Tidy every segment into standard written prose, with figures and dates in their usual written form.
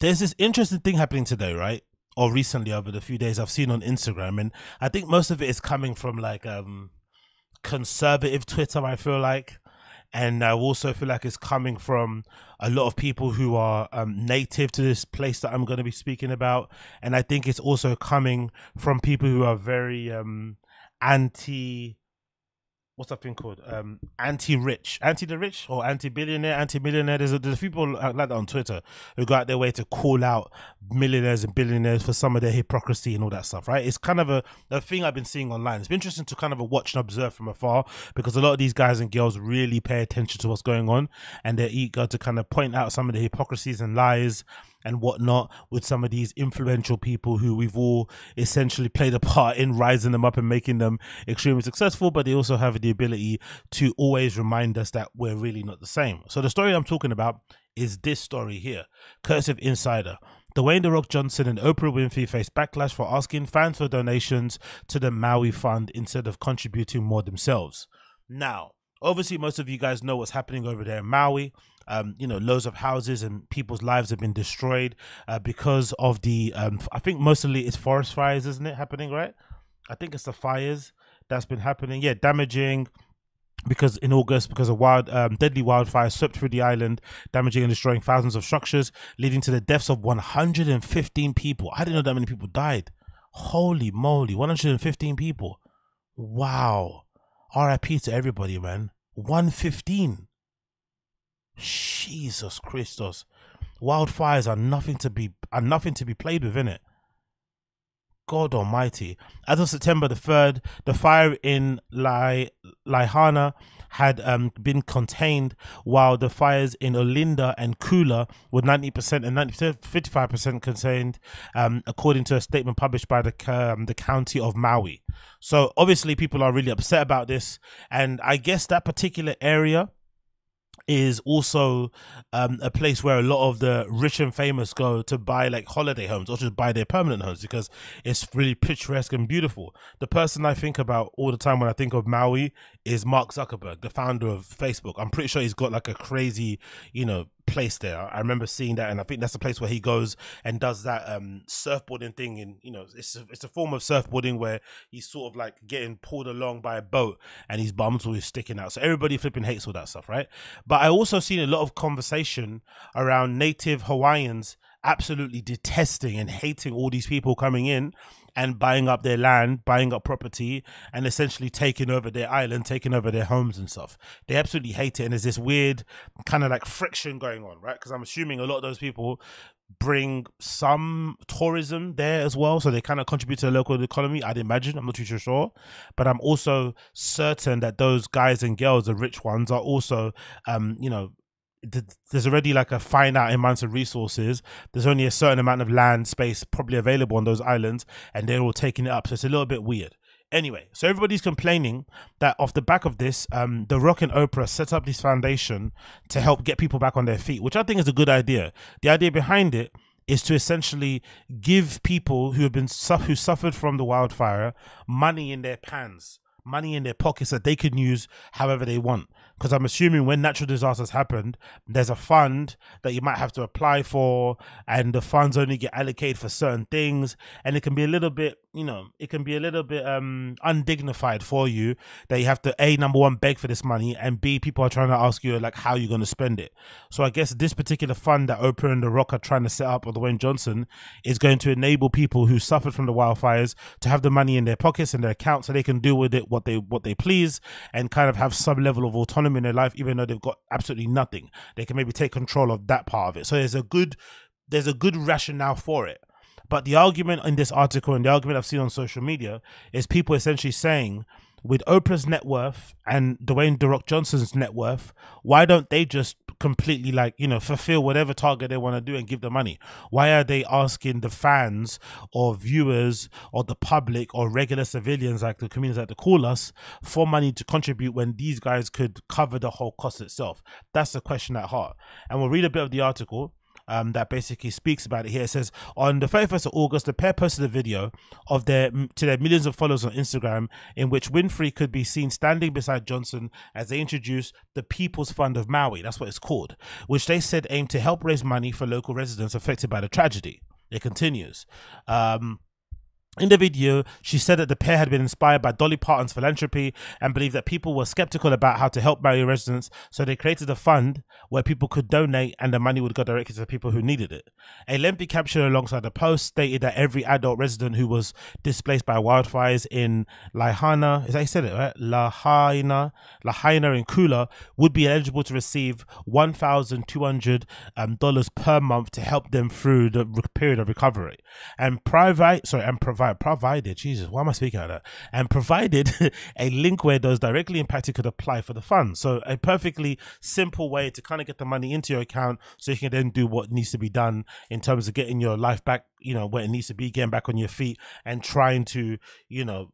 there's this interesting thing happening today, right? Or recently over the few days I've seen on Instagram, and I think most of it is coming from like conservative Twitter, I feel like. And I also feel like it's coming from a lot of people who are native to this place that I'm going to be speaking about. And I think it's also coming from people who are very what's that thing called? Anti-rich. Anti-the-rich or anti-billionaire, anti-millionaire. There's people like that on Twitter who go out their way to call out millionaires and billionaires for some of their hypocrisy and all that stuff, right? It's kind of a thing I've been seeing online. It's been interesting to kind of watch and observe from afar, because a lot of these guys and girls really pay attention to what's going on, and they're eager to kind of point out some of the hypocrisies and lies and whatnot with some of these influential people who we've all essentially played a part in rising them up and making them extremely successful, but they also have the ability to always remind us that we're really not the same. So the story I'm talking about is this story here, Cursive Insider. Dwayne "The Rock" Johnson and Oprah Winfrey faced backlash for asking fans for donations to the Maui Fund instead of contributing more themselves. Now, obviously, most of you guys know what's happening over there in Maui. You know, loads of houses and people's lives have been destroyed because of the, I think mostly it's forest fires, isn't it, happening, right? I think it's the fires that's been happening. Yeah, damaging, because in August, because a deadly wildfire swept through the island, damaging and destroying thousands of structures, leading to the deaths of 115 people. I didn't know that many people died. Holy moly, 115 people. Wow. RIP to everybody, man. 115. Jesus Christos. Wildfires are nothing to be played with, innit? God almighty. As of September the 3rd, the fire in Lahaina had been contained, while the fires in Olinda and Kula were 90% and 55% contained, according to a statement published by the county of Maui. So obviously people are really upset about this, and I guess that particular area is also a place where a lot of the rich and famous go to buy like holiday homes, or just buy their permanent homes, because it's really picturesque and beautiful. The person I think about all the time when I think of Maui is Mark Zuckerberg, the founder of Facebook. I'm pretty sure he's got like a crazy, you know, place there. I remember seeing that, and I think that's the place where he goes and does that surfboarding thing. And you know, it's a form of surfboarding where he's sort of like getting pulled along by a boat and his bum's always sticking out. So everybody flipping hates all that stuff, right? But I also seen a lot of conversation around native Hawaiians absolutely detesting and hating all these people coming in and buying up their land, buying up property, and essentially taking over their island, taking over their homes and stuff. They absolutely hate it, and there's this weird kind of like friction going on, right? Because I'm assuming a lot of those people bring some tourism there as well, so they kind of contribute to the local economy, I'd imagine. I'm not too sure, but I'm also certain that those guys and girls, the rich ones, are also you know, there's already like a finite amount of resources. There's only a certain amount of land space probably available on those islands, and they're all taking it up. So it's a little bit weird. Anyway, so everybody's complaining that off the back of this, The Rock and Oprah set up this foundation to help get people back on their feet, which I think is a good idea. The idea behind it is to essentially give people who suffered from the wildfire money in their pans, money in their pockets that they can use however they want. Because I'm assuming when natural disasters happened, there's a fund that you might have to apply for, and the funds only get allocated for certain things, and it can be a little bit, you know, it can be a little bit undignified for you that you have to, A, number one, beg for this money, and B, people are trying to ask you like how you're going to spend it. So I guess this particular fund that Oprah and The Rock are trying to set up, or Dwayne Johnson, is going to enable people who suffered from the wildfires to have the money in their pockets and their accounts, so they can do with it what they please, and kind of have some level of autonomy in their life, even though they've got absolutely nothing. They can maybe take control of that part of it. So there's a good rationale for it. But the argument in this article, and the argument I've seen on social media, is people essentially saying, with Oprah's net worth and Dwayne "The Rock" Johnson's net worth, why don't they just completely, like, you know, fulfill whatever target they want to do and give the money? Why are they asking the fans or viewers or the public or regular civilians, like the communities that they call us, for money to contribute when these guys could cover the whole cost itself? That's the question at heart. And we'll read a bit of the article. that basically speaks about it here. It says, on the 31st of August, the pair posted a video of to their millions of followers on Instagram, in which Winfrey could be seen standing beside Johnson as they introduced the People's Fund of Maui, that's what it's called, which they said aimed to help raise money for local residents affected by the tragedy. It continues. In the video, she said that the pair had been inspired by Dolly Parton's philanthropy and believed that people were skeptical about how to help Maui residents, so they created a fund where people could donate and the money would go directly to the people who needed it. A lengthy caption alongside the post stated that every adult resident who was displaced by wildfires in Lahaina, is that he said it right? Lahaina in Kula would be eligible to receive $1,200 per month to help them through the period of recovery. And provided a link where those directly impacted could apply for the fund. So a perfectly simple way to kind of get the money into your account so you can then do what needs to be done in terms of getting your life back, you know, where it needs to be, getting back on your feet and trying to, you know,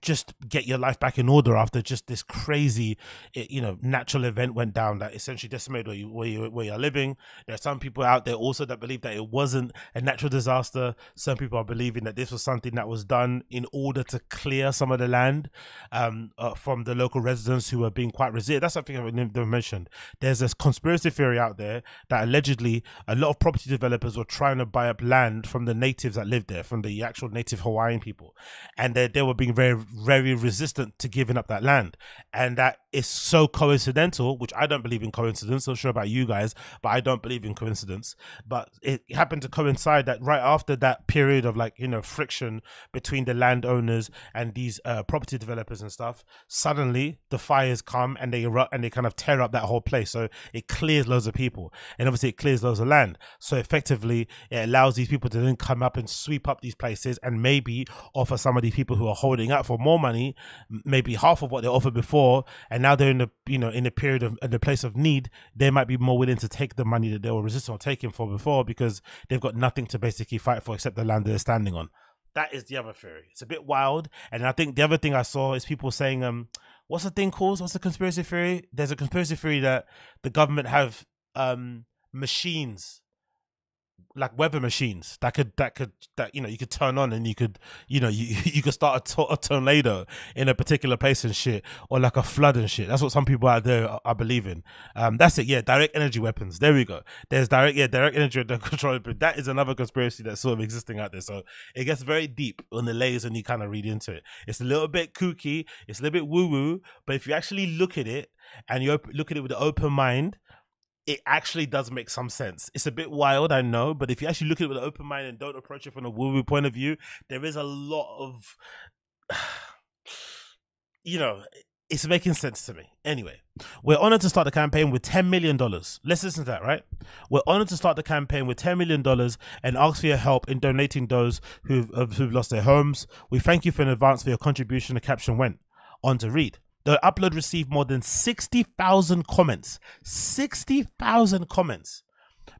just get your life back in order after just this crazy, you know, natural event went down that essentially decimated where you're living. There are some people out there also that believe that it wasn't a natural disaster. Some people are believing that this was something that was done in order to clear some of the land from the local residents who are being quite resilient. That's something I've never mentioned. There's this conspiracy theory out there that allegedly a lot of property developers were trying to buy up land from the natives that lived there, from the actual native Hawaiian people, and they were being very resistant to giving up that land, and that is so coincidental, which I don't believe in coincidence. I'm sure about you guys, but I don't believe in coincidence, but it happened to coincide that right after that period of, like, you know, friction between the landowners and these property developers and stuff, suddenly the fires come and they erupt and they kind of tear up that whole place. So it clears loads of people, and obviously it clears loads of land, so effectively it allows these people to then come up and sweep up these places and maybe offer some of these people who are holding up for more money, maybe half of what they offered before, and now they're in the, you know, in the period of, in the place of need, they might be more willing to take the money that they were resistant or taking for before, because they've got nothing to basically fight for except the land they're standing on. That is the other theory. It's a bit wild. And I think the other thing I saw is people saying, what's the thing called? What's the conspiracy theory? There's a conspiracy theory that the government have machines, like weather machines, that you know, you could turn on and you could, you know, you could start a tornado in a particular place and shit, or like a flood and shit. That's what some people out there are believing. That's it. Yeah, direct energy weapons, there we go. There's direct energy control, but that is another conspiracy that's sort of existing out there. So it gets very deep on the layers when you kind of read into it. It's a little bit kooky, it's a little bit woo-woo, but if you actually look at it and you look at it with an open mind, it actually does make some sense. It's a bit wild, I know, but if you actually look at it with an open mind and don't approach it from a woo-woo point of view, there is a lot of, you know, it's making sense to me. Anyway, we're honored to start the campaign with $10 million. Let's listen to that, right? We're honored to start the campaign with $10 million and ask for your help in donating those who've lost their homes. We thank you in advance for your contribution. The caption went on to read, the upload received more than 60,000 comments. 60,000 comments,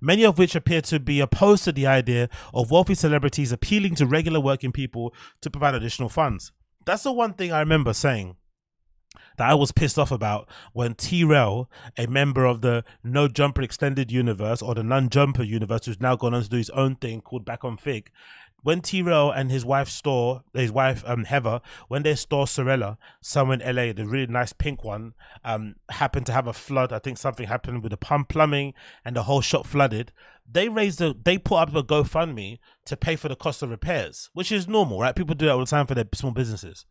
many of which appear to be opposed to the idea of wealthy celebrities appealing to regular working people to provide additional funds. That's the one thing I remember saying that I was pissed off about when Terrell, a member of the No Jumper extended universe, or the Non Jumper universe, who's now gone on to do his own thing called Back on Fig, when Terrell and his wife's store, Heather, when their store Sorella, somewhere in LA, the really nice pink one, happened to have a flood. I think something happened with the plumbing and the whole shop flooded. They put up a GoFundMe to pay for the cost of repairs, which is normal, right? People do that all the time for their small businesses.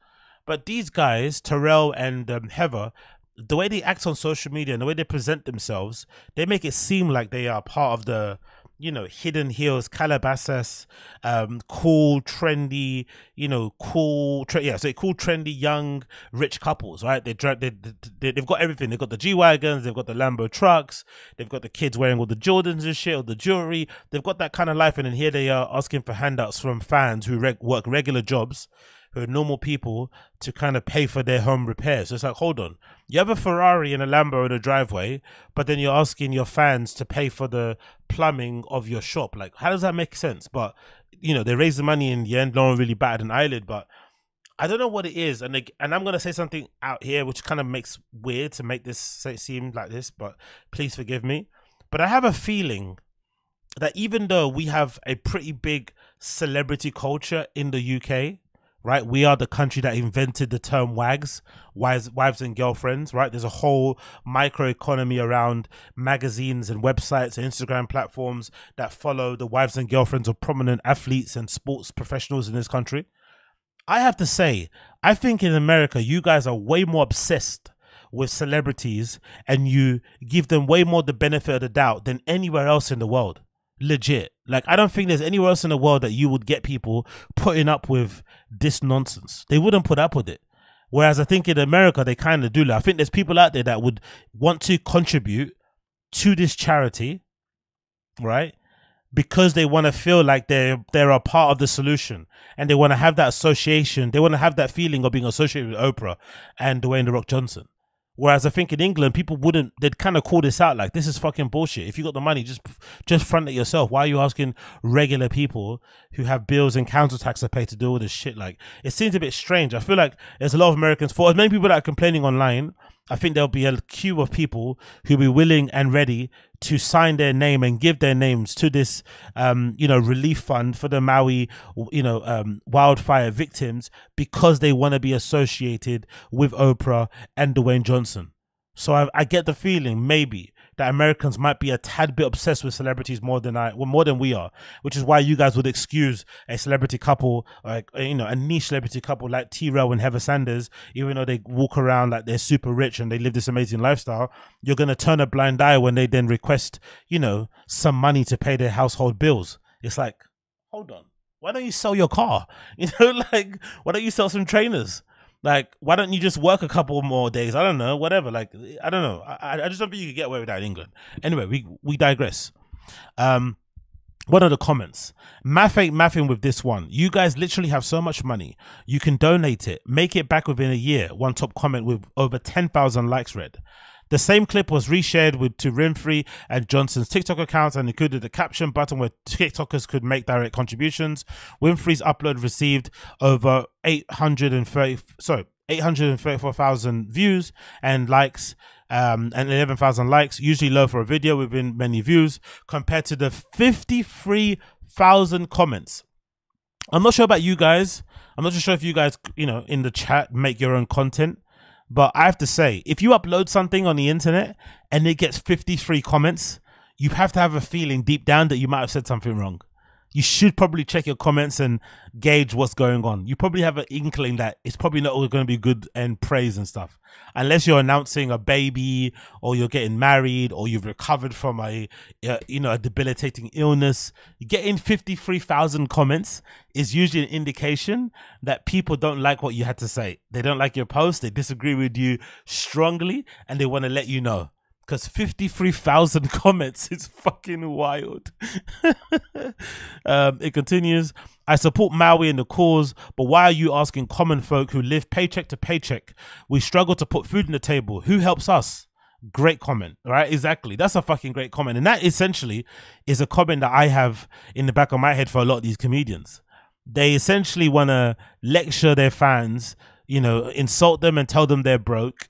But these guys, Terrell and Heather, the way they act on social media and the way they present themselves, they make it seem like they are part of the, you know, Hidden Hills, Calabasas, cool, trendy, you know, cool, trendy, young, rich couples, right? They've got everything. They've got the G-Wagons, they've got the Lambo trucks, they've got the kids wearing all the Jordans and shit, or the jewelry. They've got that kind of life, and then here they are asking for handouts from fans who work regular jobs, who are normal people, to kind of pay for their home repairs. So it's like, hold on, you have a Ferrari and a Lambo in a driveway, but then you're asking your fans to pay for the plumbing of your shop. Like, how does that make sense? But, you know, they raised the money in the end. No one really batted an eyelid, but I don't know what it is. And I'm going to say something out here which kind of makes weird to make this seem like this, but please forgive me. But I have a feeling that even though we have a pretty big celebrity culture in the UK, right? We are the country that invented the term WAGs, wives and girlfriends, right? There's a whole microeconomy around magazines and websites and Instagram platforms that follow the wives and girlfriends of prominent athletes and sports professionals in this country. I have to say, I think in America, you guys are way more obsessed with celebrities and you give them way more the benefit of the doubt than anywhere else in the world. Legit. Like, I don't think there's anywhere else in the world that you would get people putting up with this nonsense. They wouldn't put up with it. Whereas I think in America, they kind of do. Like, I think there's people out there that would want to contribute to this charity, right? Because they want to feel like they're a part of the solution, and they want to have that association. They want to have that feeling of being associated with Oprah and Dwayne "The Rock" Johnson. Whereas I think in England, people wouldn't, they'd kind of call this out like, this is fucking bullshit. If you got the money, just front it yourself. Why are you asking regular people who have bills and council tax to pay to do all this shit? Like, it seems a bit strange. I feel like there's a lot of Americans, for as many people that are complaining online, I think there'll be a queue of people who'll be willing and ready to sign their name and give their names to this, you know, relief fund for the Maui, you know, wildfire victims, because they want to be associated with Oprah and Dwayne Johnson. So I get the feeling maybe that Americans might be a tad bit obsessed with celebrities more than we are, which is why you guys would excuse a celebrity couple, like, you know, a niche celebrity couple like Terrell and Heather Sanders, even though they walk around like they're super rich and they live this amazing lifestyle. You're going to turn a blind eye when they then request, you know, some money to pay their household bills. It's like, hold on, why don't you sell your car? You know, like, why don't you sell some trainers? Like, why don't you just work a couple more days? I don't know, whatever. Like, I don't know. I just don't think you could get away with that in England. Anyway, we digress. What are the comments? Math ain't mathing with this one. You guys literally have so much money. You can donate it. Make it back within a year. One top comment with over 10,000 likes read. The same clip was reshared to Winfrey and Johnson's TikTok accounts and included the caption button where TikTokers could make direct contributions. Winfrey's upload received over 834,000 views and likes, and 11,000 likes, usually low for a video within many views, compared to the 53,000 comments. I'm not sure about you guys. I'm not sure if you guys, you know, in the chat make your own content. But I have to say, if you upload something on the internet and it gets 53 comments, you have to have a feeling deep down that you might have said something wrong. You should probably check your comments and gauge what's going on. You probably have an inkling that it's probably not all going to be good and praise and stuff. Unless you're announcing a baby or you're getting married or you've recovered from a debilitating illness. Getting 53,000 comments is usually an indication that people don't like what you had to say. They don't like your post. They disagree with you strongly and they want to let you know. Because 53,000 comments is fucking wild. It continues. I support Maui and the cause, but why are you asking common folk who live paycheck to paycheck? We struggle to put food on the table. Who helps us? Great comment, right? Exactly. That's a fucking great comment. And that essentially is a comment that I have in the back of my head for a lot of these comedians. They essentially want to lecture their fans, you know, insult them and tell them they're broke.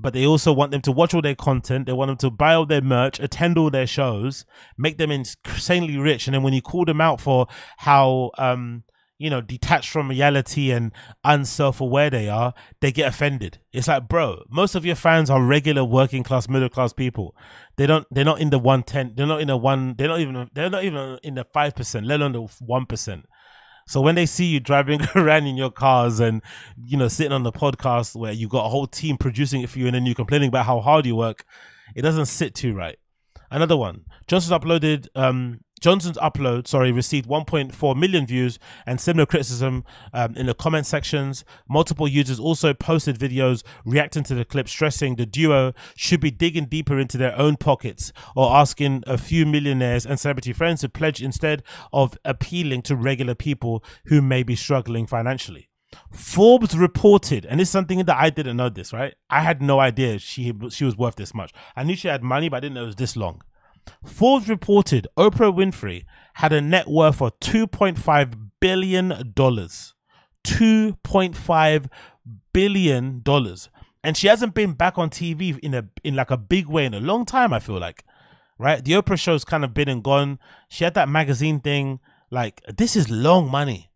But they also want them to watch all their content. They want them to buy all their merch, attend all their shows, make them insanely rich. And then when you call them out for how, you know, detached from reality and unself-aware they are, they get offended. It's like, bro, most of your fans are regular working class, middle class people. They're not in the 110. They're not in the one. They're not even in the 5%, let alone the 1%. So when they see you driving around in your cars and, you know, sitting on the podcast where you've got a whole team producing it for you and then you're complaining about how hard you work, it doesn't sit too right. Another one. Johnson's upload received 1.4 million views and similar criticism in the comment sections. Multiple users also posted videos reacting to the clip, stressing the duo should be digging deeper into their own pockets or asking a few millionaires and celebrity friends to pledge instead of appealing to regular people who may be struggling financially. Forbes reported, and this is something that I didn't know this, right? I had no idea she was worth this much. I knew she had money, but I didn't know it was this long. Forbes reported Oprah Winfrey had a net worth of $2.5 billion. $2.5 billion. And she hasn't been back on TV in like a big way in a long time, I feel like. right? The Oprah show's kind of been and gone. She had that magazine thing. Like, this is long money.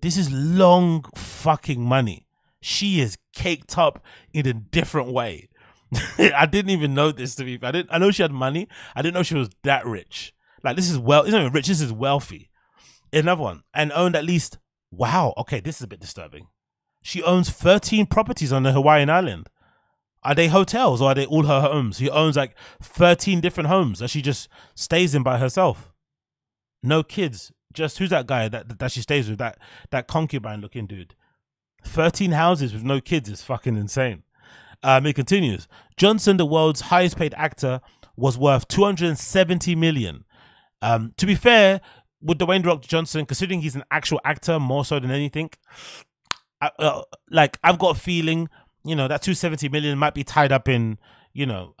This is long fucking money. She is caked up in a different way. I didn't even know this, to be fair. I know she had money. I didn't know she was that rich. Like, this is well, it's not even rich, this is wealthy. Another one. And owned at least, wow, okay, this is a bit disturbing. She owns 13 properties on the Hawaiian island. Are they hotels or are they all her homes? She owns like 13 different homes that she just stays in by herself. No kids. Just who's that guy that she stays with? That concubine looking dude. 13 houses with no kids is fucking insane. It continues. Johnson, the world's highest paid actor, was worth $270 million. To be fair, with Dwayne "The Rock" Johnson, considering he's an actual actor more so than anything, like, I've got a feeling, you know, that $270 million might be tied up in, you know,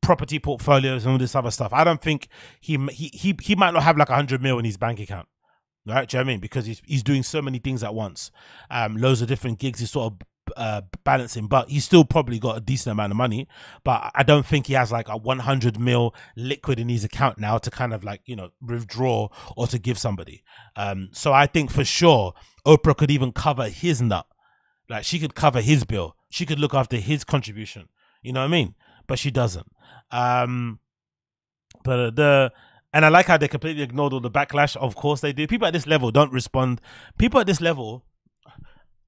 property portfolios and all this other stuff. I don't think he might not have like 100 mil in his bank account, right? Do you know what I mean? Because he's doing so many things at once, loads of different gigs. He's sort of balancing, but he's still probably got a decent amount of money. But I don't think he has like a 100 mil liquid in his account now to kind of like, you know, withdraw or to give somebody. So I think for sure Oprah could even cover his nut. Like, she could cover his bill. She could look after his contribution. You know what I mean? But she doesn't. And I like how they completely ignored all the backlash. Of course they do. People at this level don't respond. People at this level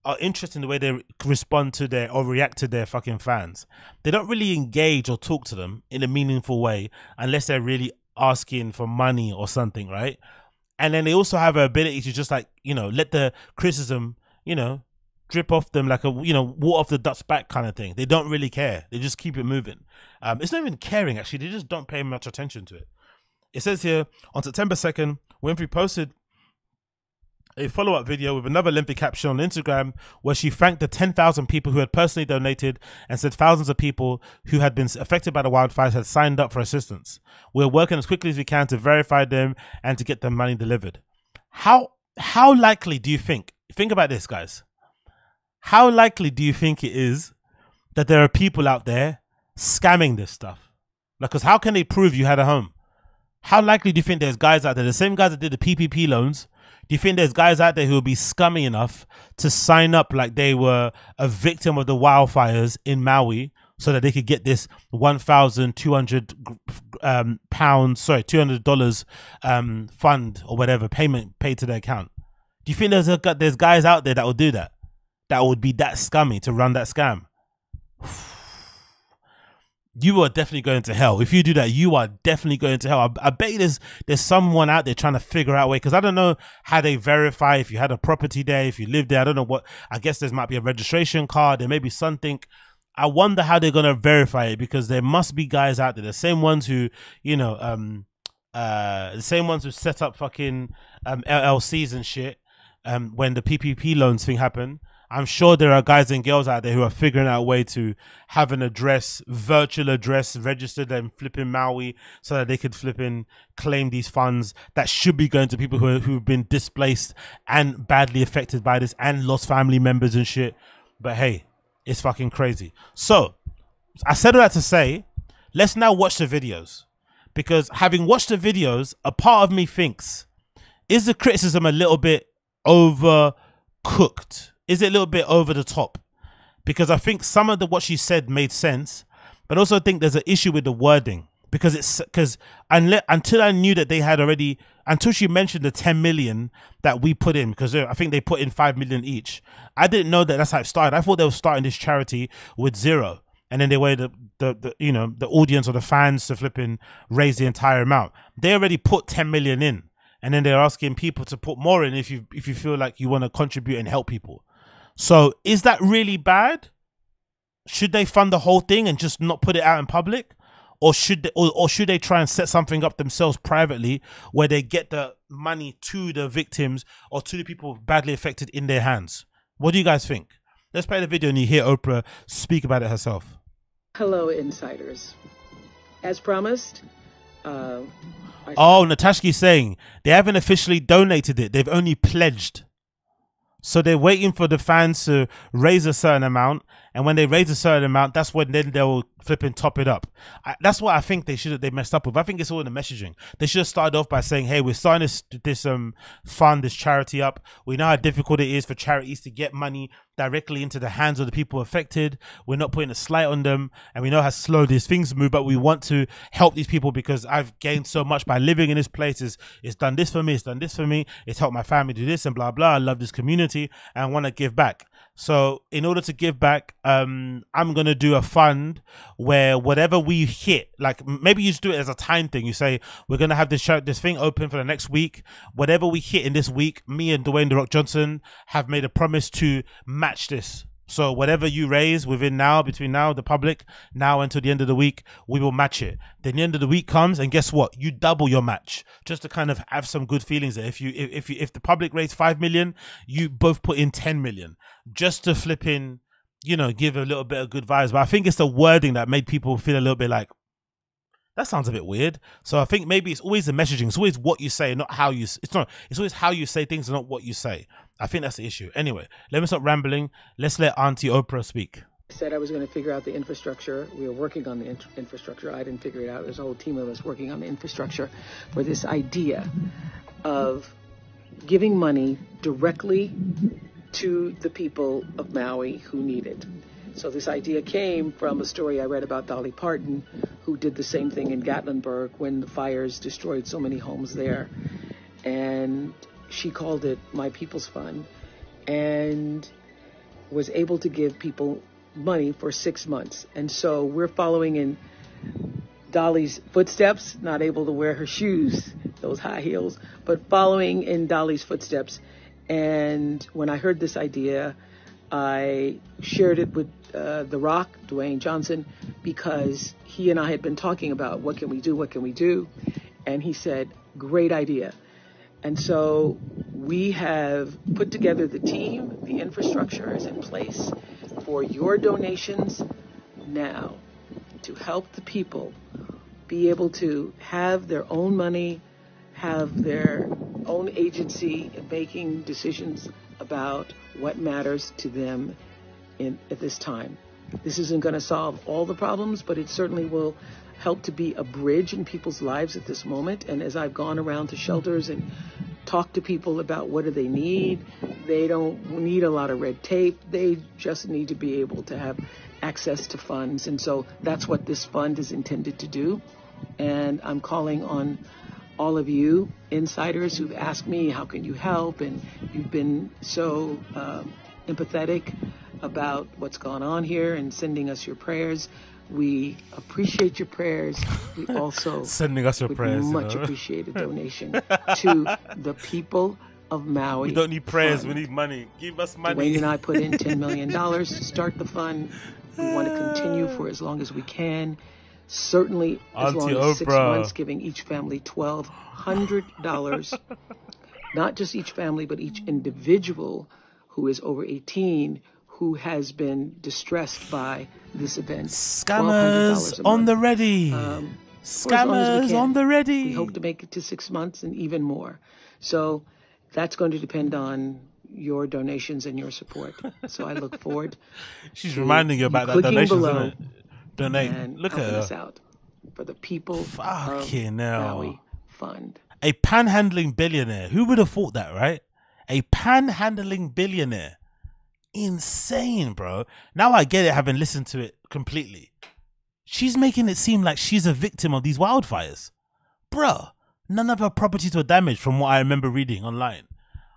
are interested in the way they respond to their or react to their fucking fans. They don't really engage or talk to them in a meaningful way unless they're really asking for money or something, right? And then they also have an ability to just, like, you know, let the criticism, you know, drip off them like a, you know, water off the duck's back kind of thing. They don't really care. They just keep it moving. It's not even caring, actually. They just don't pay much attention to it. It says here, on September 2nd, Winfrey posted a follow-up video with another lengthy caption on Instagram where she thanked the 10,000 people who had personally donated and said thousands of people who had been affected by the wildfires had signed up for assistance. We're working as quickly as we can to verify them and to get their money delivered. How likely do you think about this, guys, how likely do you think it is that there are people out there scamming this stuff? Like, because how can they prove you had a home? How likely do you think there's guys out there, the same guys that did the PPP loans, do you think there's guys out there who will be scummy enough to sign up like they were a victim of the wildfires in Maui so that they could get this $200 fund or whatever payment paid to their account? Do you think there's guys out there that will do that? That would be that scummy to run that scam? You are definitely going to hell. If you do that, you are definitely going to hell. I bet you there's someone out there trying to figure out a way, because I don't know how they verify if you had a property there, if you lived there. I don't know what, I guess there might be a registration card. There may be something. I wonder how they're going to verify it, because there must be guys out there, the same ones who, you know, the same ones who set up fucking LLCs and shit when the PPP loans thing happened. I'm sure there are guys and girls out there who are figuring out a way to have an address, virtual address, registered and flipping Maui so that they could flipping claim these funds that should be going to people who've been displaced and badly affected by this and lost family members and shit. But hey, it's fucking crazy. So I said all that to say, let's now watch the videos, because having watched the videos, a part of me thinks, is the criticism a little bit overcooked? Is it a little bit over the top? Because I think some of what she said made sense, but also I think there's an issue with the wording, because it's until I knew that they had already, until she mentioned the 10 million that we put in, because I think they put in 5 million each. I didn't know that that's how it started. I thought they were starting this charity with zero, and then they waited you know, the audience or the fans to flipping raise the entire amount. They already put 10 million in, and then they're asking people to put more in if you feel like you want to contribute and help people. So is that really bad? Should they fund the whole thing and just not put it out in public? Or should they, or should they try and set something up themselves privately where they get the money to the victims or to the people badly affected in their hands? What do you guys think? Let's play the video and you hear Oprah speak about it herself. Hello, insiders. As promised... Natashki's saying they haven't officially donated it. They've only pledged. So they're waiting for the fans to raise a certain amount, and when they raise a certain amount, that's when then they'll flip and top it up. That's what I think they messed up with. I think it's all in the messaging. They should have started off by saying, "Hey, we're starting this fund, this charity up. We know how difficult it is for charities to get money directly into the hands of the people affected. We're not putting a slight on them, and we know how slow these things move, but we want to help these people because I've gained so much by living in this place. It's done this for me, it's done this for me, it's helped my family do this and blah blah. I love this community and I want to give back. So in order to give back, I'm going to do a fund where whatever we hit, like maybe you just do it as a time thing. You say, we're going to have this thing open for the next week. Whatever we hit in this week, me and Dwayne "The Rock" Johnson have made a promise to match this. So whatever you raise between now, the public, now until the end of the week, we will match it." Then the end of the week comes, and guess what? You double your match, just to kind of have some good feelings there. If the public raised 5 million, you both put in 10 million, just to flip in, you know, give a little bit of good vibes. But I think it's the wording that made people feel a little bit like, that sounds a bit weird. So I think maybe it's always the messaging. It's always what you say, not how you. It's always how you say things, not what you say. I think that's the issue. Anyway, let me stop rambling. Let's let Auntie Oprah speak. I said I was going to figure out the infrastructure. We were working on the infrastructure. I didn't figure it out. There's a whole team of us working on the infrastructure for this idea of giving money directly to the people of Maui who need it. So this idea came from a story I read about Dolly Parton, who did the same thing in Gatlinburg when the fires destroyed so many homes there. And she called it My People's Fund and was able to give people money for 6 months. And so we're following in Dolly's footsteps, not able to wear her shoes, those high heels, but following in Dolly's footsteps. And when I heard this idea, I shared it with The Rock, Dwayne Johnson, because he and I had been talking about what can we do? And he said, great idea. And so we have put together the team, the infrastructure is in place for your donations now to help the people be able to have their own money, have their own agency in making decisions about what matters to them at this time. This isn't going to solve all the problems, but it certainly will help to be a bridge in people's lives at this moment. And as I've gone around to shelters and talked to people about what do they need, they don't need a lot of red tape. They just need to be able to have access to funds. And so that's what this fund is intended to do. And I'm calling on all of you insiders who've asked me, how can you help? And you've been so empathetic about what's gone on here and sending us your prayers. We appreciate your prayers. We also sending us your prayers. Much appreciate a donation to the people of Maui. We don't need prayers. Fund. We need money. Give us money. Wayne and I put in $10 million to start the fund. We want to continue for as long as we can. Certainly as long as 6 months, giving each family $1,200, not just each family, but each individual who is over 18 who has been distressed by this event. Scammers on the ready. Scammers on the ready. We hope to make it to 6 months and even more. So that's going to depend on your donations and your support. So I look forward. She's reminding you about that donation, isn't it? Donate. Look at us out for the people. Fucking hell. Maui Fund. A panhandling billionaire. Who would have thought that, right? A panhandling billionaire. Insane, bro. Now I get it, having listened to it completely. She's making it seem like she's a victim of these wildfires. Bro, none of her properties were damaged from what I remember reading online.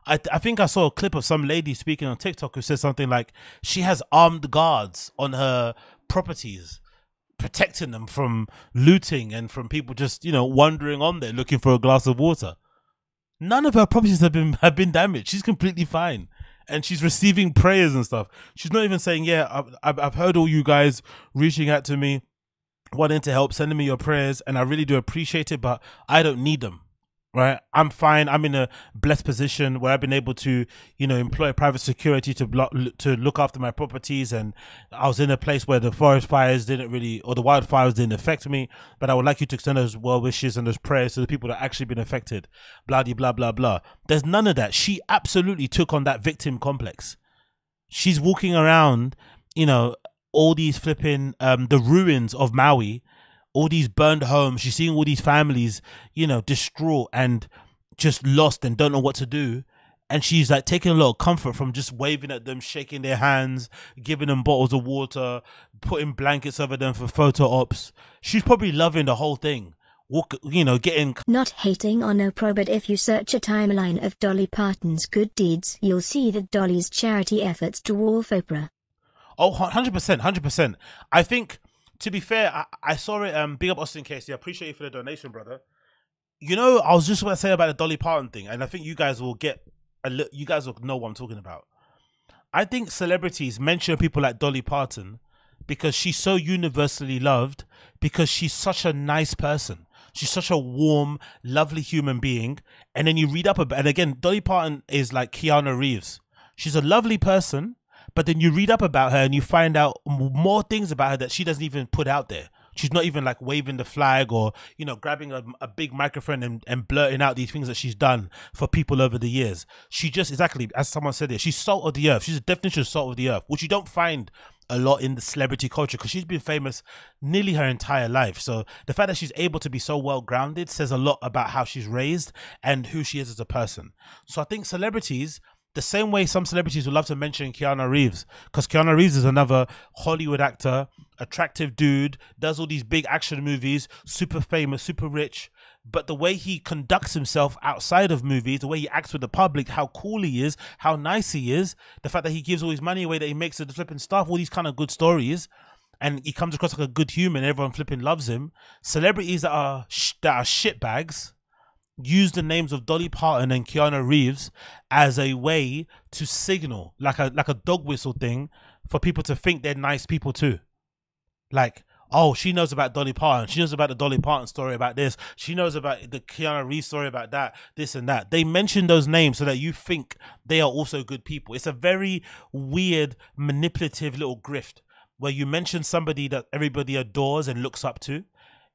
I think I saw a clip of some lady speaking on TikTok who said something like she has armed guards on her properties, protecting them from looting and from people just, you know, wandering on there looking for a glass of water. None of her properties have been damaged. She's completely fine, and she's receiving prayers and stuff. She's not even saying, yeah, I've heard all you guys reaching out to me, wanting to help, sending me your prayers, and I really do appreciate it, but I don't need them. right? I'm fine. I'm in a blessed position where I've been able to, you know, employ private security to look after my properties. And I was in a place where the forest fires didn't really, or the wildfires didn't affect me. But I would like you to extend those well wishes and those prayers to the people that actually been affected. Blah, de, blah, blah, blah. There's none of that. She absolutely took on that victim complex. She's walking around, you know, all these flipping, the ruins of Maui, all these burned homes. She's seeing all these families, you know, distraught and just lost and don't know what to do. And she's like taking a lot of comfort from just waving at them, shaking their hands, giving them bottles of water, putting blankets over them for photo ops. She's probably loving the whole thing. You know, getting... Not hating on Oprah, but if you search a timeline of Dolly Parton's good deeds, you'll see that Dolly's charity efforts dwarf Oprah. Oh, 100%, 100%. I think, to be fair, I saw it, big up Austin Casey, I appreciate you for the donation, brother. You know, I was just going to say about the Dolly Parton thing, and I think you guys will get, you guys will know what I'm talking about. I think celebrities mention people like Dolly Parton because she's so universally loved, because she's such a nice person. She's such a warm, lovely human being. And then you read up about, and again, Dolly Parton is like Keanu Reeves. She's a lovely person, but then you read up about her and you find out more things about her that she doesn't even put out there. She's not even like waving the flag or, you know, grabbing a big microphone and blurting out these things that she's done for people over the years. She just, exactly, as someone said there, she's salt of the earth. She's a definition of salt of the earth, which you don't find a lot in the celebrity culture because she's been famous nearly her entire life. So the fact that she's able to be so well grounded says a lot about how she's raised and who she is as a person. So I think celebrities, the same way some celebrities would love to mention Keanu Reeves, because Keanu Reeves is another Hollywood actor, attractive dude, does all these big action movies, super famous, super rich. But the way he conducts himself outside of movies, the way he acts with the public, how cool he is, how nice he is, the fact that he gives all his money away, that he makes the flipping stuff, all these kind of good stories, and he comes across like a good human, everyone flipping loves him. Celebrities that are shitbags use the names of Dolly Parton and Keanu Reeves as a way to signal, like a dog whistle thing, for people to think they're nice people too. Like, oh, she knows about Dolly Parton. She knows about the Dolly Parton story about this. She knows about the Keanu Reeves story about that, this and that. They mention those names so that you think they are also good people. It's a very weird, manipulative little grift where you mention somebody that everybody adores and looks up to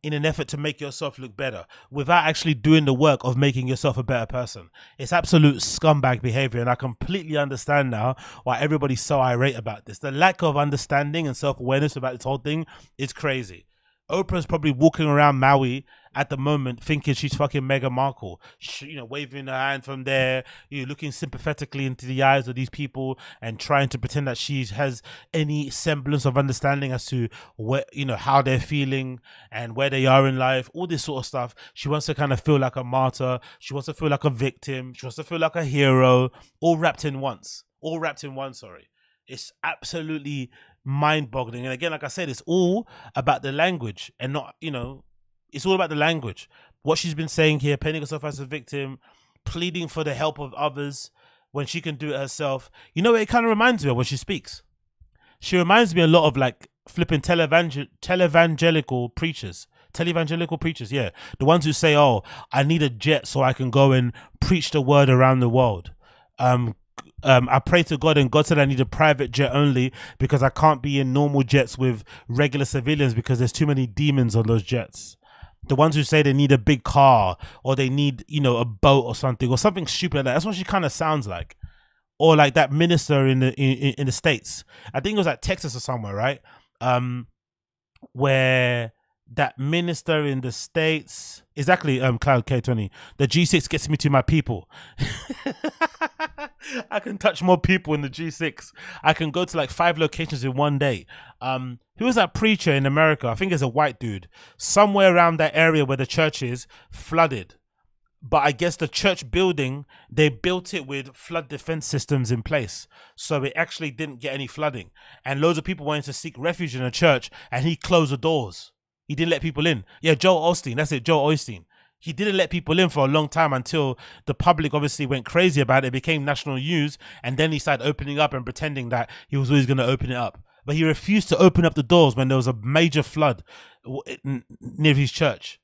in an effort to make yourself look better without actually doing the work of making yourself a better person. It's absolute scumbag behavior, and I completely understand now why everybody's so irate about this. The lack of understanding and self-awareness about this whole thing is crazy. Oprah's probably walking around Maui at the moment thinking she's fucking Meghan Markle. She, you know, waving her hand from there, you know, looking sympathetically into the eyes of these people and trying to pretend that she has any semblance of understanding as to where, you know, how they're feeling and where they are in life, all this sort of stuff. She wants to kind of feel like a martyr. She wants to feel like a victim. She wants to feel like a hero, all wrapped in once. All wrapped in one, sorry. It's absolutely mind-boggling. And again, like I said, it's all about the language and not, you know, it's all about the language. What she's been saying here, painting herself as a victim, pleading for the help of others when she can do it herself. You know, it kind of reminds me of when she speaks. She reminds me a lot of like flipping televangelical preachers. Televangelical preachers, yeah. The ones who say, oh, I need a jet so I can go and preach the word around the world. I pray to God and God said I need a private jet only because I can't be in normal jets with regular civilians because there's too many demons on those jets. The ones who say they need a big car or they need, you know, a boat or something stupid like that. That's what she kind of sounds like. Or like that minister in the States. I think it was like Texas or somewhere, right? Where that minister in the States, exactly, Cloud K20, the G6 gets me to my people. I can touch more people in the G6. I can go to like 5 locations in one day. Who was that preacher in America? I think it's a white dude. Somewhere around that area where the church is flooded. But I guess the church building, they built it with flood defense systems in place. So it actually didn't get any flooding. And loads of people wanted to seek refuge in a church and he closed the doors. He didn't let people in. Yeah, Joel Osteen. That's it, Joel Osteen. He didn't let people in for a long time until the public obviously went crazy about it. It became national news. And then he started opening up and pretending that he was always going to open it up. But he refused to open up the doors when there was a major flood near his church.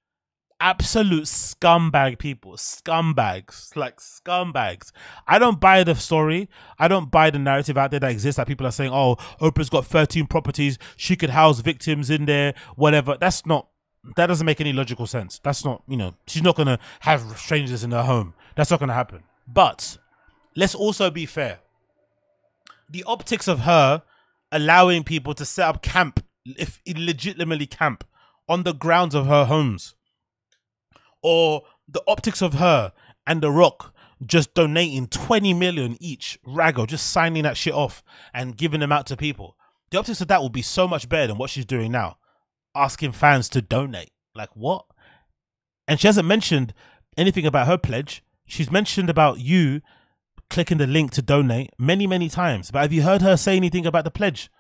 absolute scumbag people, scumbags, like scumbags. I don't buy the story. I don't buy the narrative out there that exists that people are saying, oh, Oprah's got 13 properties. She could house victims in there, whatever. That's not, that doesn't make any logical sense. That's not, you know, she's not going to have strangers in her home. That's not going to happen. But let's also be fair. The optics of her allowing people to set up camp, if illegitimately camp, on the grounds of her homes, or the optics of her and The Rock just donating 20 million each, raggo, just signing that shit off and giving them out to people. The optics of that will be so much better than what she's doing now, asking fans to donate. Like, what? And she hasn't mentioned anything about her pledge. She's mentioned about you clicking the link to donate many, many times. But have you heard her say anything about the pledge?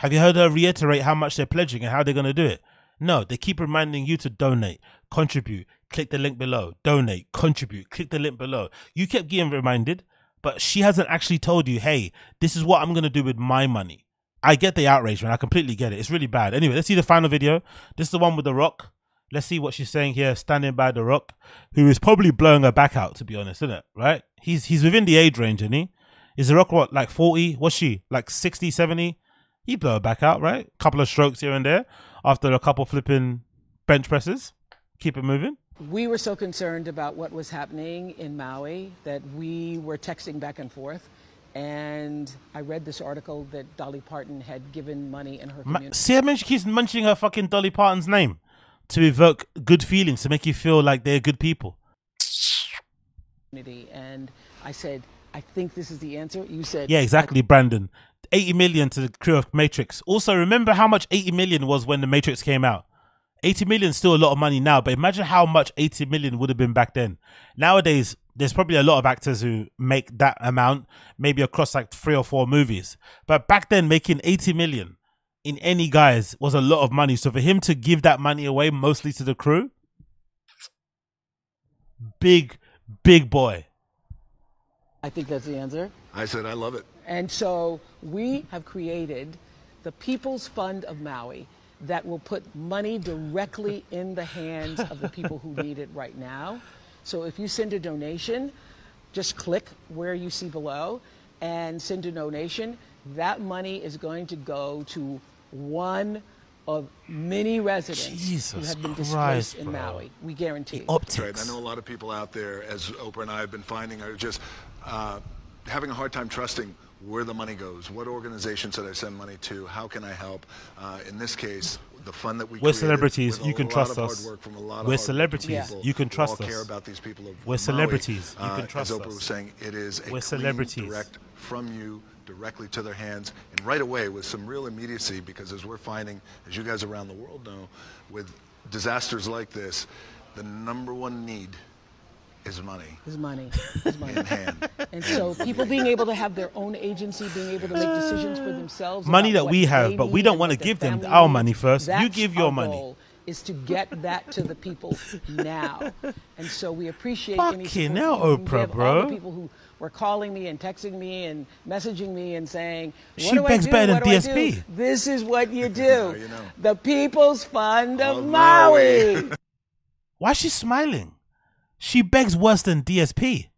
Have you heard her reiterate how much they're pledging and how they're going to do it? No, they keep reminding you to donate, contribute, click the link below, donate, contribute, click the link below. You kept getting reminded, but she hasn't actually told you, hey, this is what I'm going to do with my money. I get the outrage, man. I completely get it. It's really bad. Anyway, let's see the final video. This is the one with The Rock. Let's see what she's saying here, standing by The Rock, who is probably blowing her back out, to be honest, isn't it? Right? He's within the age range, isn't he? Is The Rock, what, like 40? What's she, like 60, 70? He'd blow her back out, right? Couple of strokes here and there after a couple flipping bench presses. Keep it moving. We were so concerned about what was happening in Maui that we were texting back and forth. And I read this article that Dolly Parton had given money in her community. See, I mean, she keeps mentioning her fucking Dolly Parton's name to evoke good feelings, to make you feel like they're good people. And I said, I think this is the answer. You said, yeah, exactly, Brandon. 80 million to the crew of Matrix. Also, remember how much 80 million was when The Matrix came out. 80 million is still a lot of money now, but imagine how much 80 million would have been back then. Nowadays, there's probably a lot of actors who make that amount, maybe across like 3 or 4 movies. But back then, making 80 million in any guise was a lot of money. So for him to give that money away, mostly to the crew, big, big boy. I think that's the answer. I said, I love it. And so we have created the People's Fund of Maui that will put money directly in the hands of the people who need it right now. So if you send a donation, just click where you see below and send a donation. That money is going to go to one of many residents who have been displaced in Maui. We guarantee. Right. I know a lot of people out there, as Oprah and I have been finding, are just having a hard time trusting where the money goes. What organizations should I send money to? How can I help? In this case, the fund that we're celebrities, you can trust us. We're celebrities, you can trust us. We're celebrities, you can trust us. As Oprah was saying, it is a clean, direct from you, directly to their hands, and right away with some real immediacy, because as we're finding, as you guys around the world know, with disasters like this, the #1 need is money. Is money. Is money. In hand. And so people being able to have their own agency, being able to make decisions for themselves. Money that we have, but we don't want to give them our money first. You give your money. Our goal is to get that to the people now. And so we appreciate any support. Now, Oprah, bro. All the people who were calling me and texting me and messaging me and saying, what do I do? What do I do? This is what you do. You know. The People's Fund of Maui. Why is she smiling? She begs worse than DSP.